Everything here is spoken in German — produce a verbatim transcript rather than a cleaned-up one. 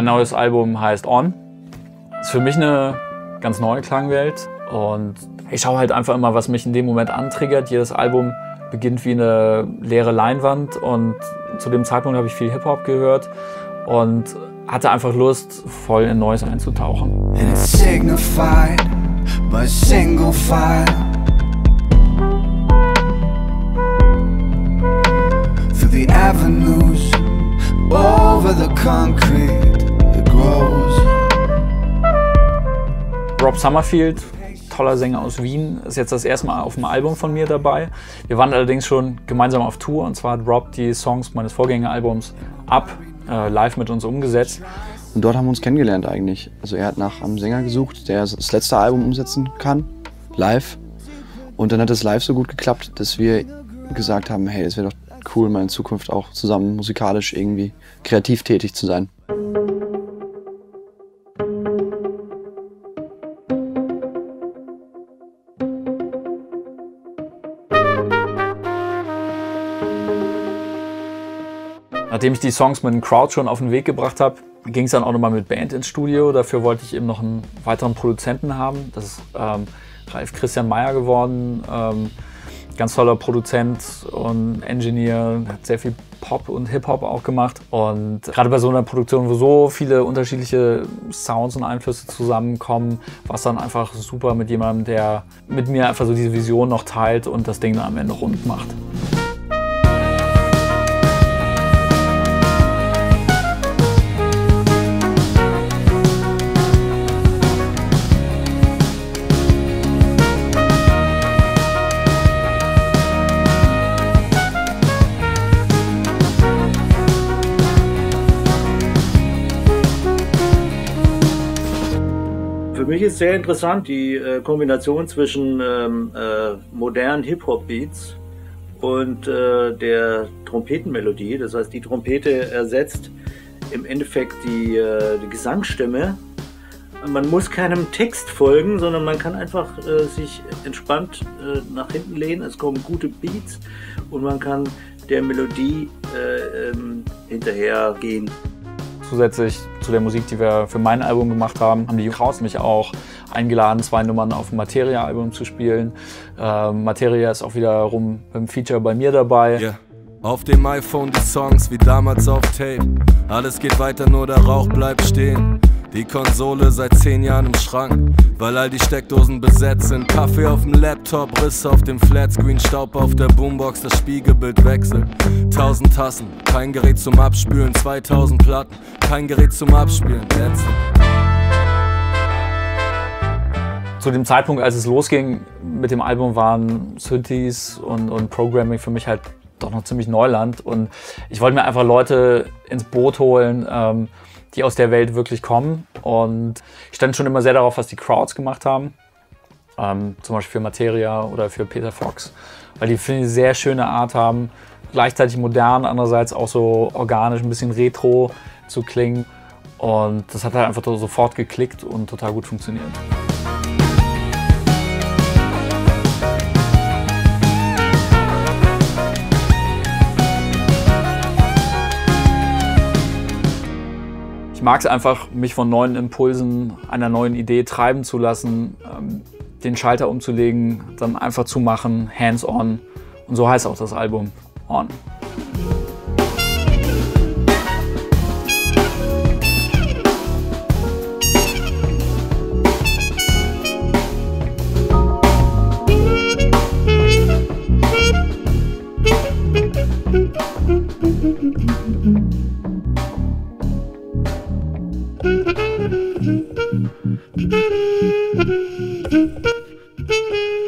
Mein neues Album heißt On. Ist für mich eine ganz neue Klangwelt und ich schaue halt einfach immer, was mich in dem Moment antriggert. Jedes Album beginnt wie eine leere Leinwand und zu dem Zeitpunkt habe ich viel Hip-Hop gehört und hatte einfach Lust, voll in Neues einzutauchen. Rob Summerfield, toller Sänger aus Wien, ist jetzt das erste Mal auf dem Album von mir dabei. Wir waren allerdings schon gemeinsam auf Tour und zwar hat Rob die Songs meines Vorgängeralbums Up äh, live mit uns umgesetzt. Und dort haben wir uns kennengelernt eigentlich. Also er hat nach einem Sänger gesucht, der das letzte Album umsetzen kann, live. Und dann hat es live so gut geklappt, dass wir gesagt haben, hey, es wäre doch cool, mal in Zukunft auch zusammen musikalisch irgendwie kreativ tätig zu sein. Nachdem ich die Songs mit den Krauts schon auf den Weg gebracht habe, ging es dann auch nochmal mit Band ins Studio. Dafür wollte ich eben noch einen weiteren Produzenten haben. Das ist ähm, Ralf Christian Mayer geworden. Ähm, ganz toller Produzent und Engineer, hat sehr viel Pop und Hip-Hop auch gemacht. Und gerade bei so einer Produktion, wo so viele unterschiedliche Sounds und Einflüsse zusammenkommen, war es dann einfach super mit jemandem, der mit mir einfach so diese Vision noch teilt und das Ding dann am Ende rund macht. Für mich ist sehr interessant die äh, Kombination zwischen ähm, äh, modernen Hip-Hop-Beats und äh, der Trompetenmelodie. Das heißt, die Trompete ersetzt im Endeffekt die, äh, die Gesangsstimme. Man muss keinem Text folgen, sondern man kann einfach äh, sich entspannt äh, nach hinten lehnen. Es kommen gute Beats und man kann der Melodie äh, ähm, hinterhergehen. Zusätzlich zu der Musik, die wir für mein Album gemacht haben, haben die Krauts mich auch eingeladen, zwei Nummern auf dem Materia-Album zu spielen. Ähm, Materia ist auch wiederum beim Feature bei mir dabei. Yeah. Auf dem iPhone die Songs wie damals auf Tape. Alles geht weiter, nur der Rauch bleibt stehen. Die Konsole seit zehn Jahren im Schrank, weil all die Steckdosen besetzt sind. Kaffee auf dem Laptop, Riss auf dem Flatscreen, Staub auf der Boombox, das Spiegelbild wechselt. Tausend Tassen, kein Gerät zum Abspülen, zweitausend Platten, kein Gerät zum Abspielen. Letzte. Zu dem Zeitpunkt, als es losging mit dem Album, waren Synthes und, und Programming für mich halt doch noch ziemlich Neuland. Und ich wollte mir einfach Leute ins Boot holen, ähm, die aus der Welt wirklich kommen. Und ich stand schon immer sehr darauf, was die Krauts gemacht haben. Ähm, zum Beispiel für Materia oder für Peter Fox. Weil die, finde ich, eine sehr schöne Art haben, gleichzeitig modern, andererseits auch so organisch, ein bisschen retro zu klingen. Und das hat halt einfach sofort geklickt und total gut funktioniert. Ich mag es einfach, mich von neuen Impulsen, einer neuen Idee treiben zu lassen, ähm, den Schalter umzulegen, dann einfach zu machen, hands on. Und so heißt auch das Album, On.